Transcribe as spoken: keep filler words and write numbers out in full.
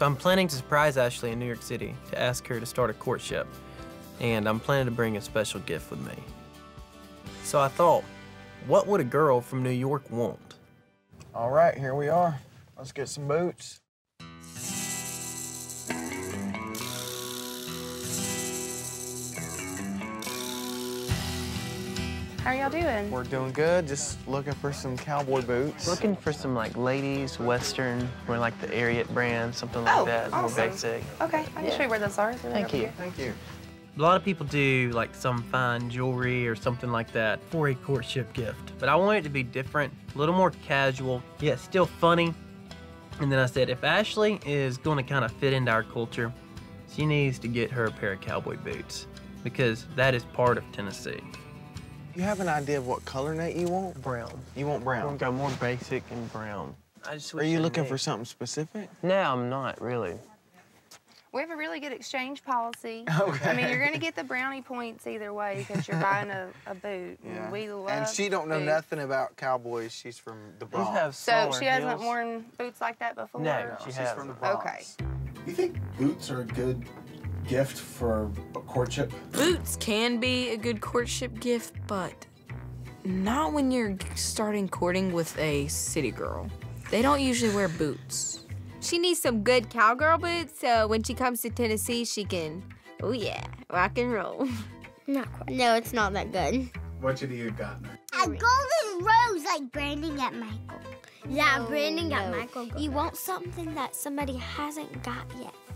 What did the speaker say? So I'm planning to surprise Ashley in New York City to ask her to start a courtship. And I'm planning to bring a special gift with me. So I thought, what would a girl from New York want? All right, here we are. Let's get some boots. How are y'all doing? We're doing good. Just looking for some cowboy boots. Looking for some like ladies, Western, or like the Ariat brand, something like oh, that. Awesome. More basic. Okay, I can yeah. show you where those are. They're Thank you. Here. Thank you. A lot of people do like some fine jewelry or something like that for a courtship gift. But I want it to be different, a little more casual, yet still funny. And then I said, if Ashley is gonna kind of fit into our culture, she needs to get her a pair of cowboy boots because that is part of Tennessee. You have an idea of what color, Nate, you want? Brown. You want brown? I want to go more basic and brown. I just wish Are you looking Nate. for something specific? No, I'm not really. We have a really good exchange policy. Okay. I mean, you're going to get the brownie points either way because you're buying a, a boot. Yeah. We love And she don't know boots. nothing about cowboys. She's from the Bronx. Have so she hasn't heels. worn boots like that before? No, no she's hasn't. from the Bronx. Okay. You think boots are a good gift for a courtship? Boots can be a good courtship gift, but not when you're starting courting with a city girl. They don't usually wear boots. She needs some good cowgirl boots, so when she comes to Tennessee, she can, oh yeah, rock and roll. Not quite. No, it's not that good. What have you got now? A golden rose like Brandon got Michael. Yeah, no, Brandon got no. Michael. Go you back. want something that somebody hasn't got yet.